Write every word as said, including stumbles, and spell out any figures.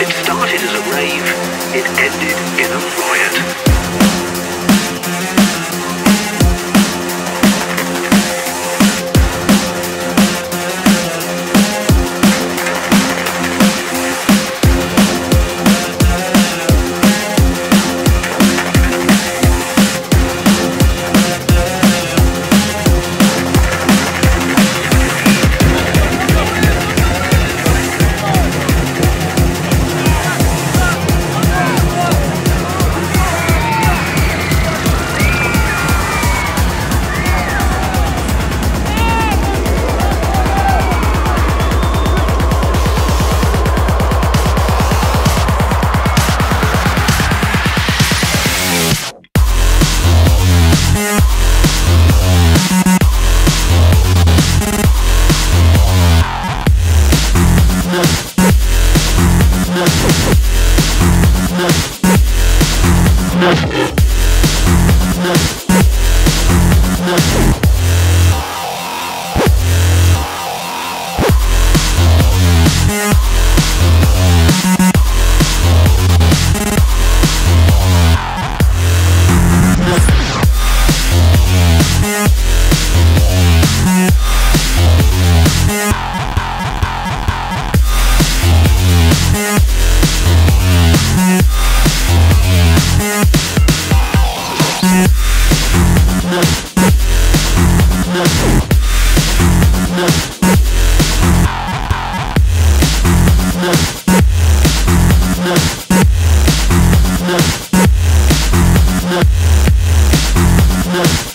It started as a rave, it ended in a It ended in a riot. No.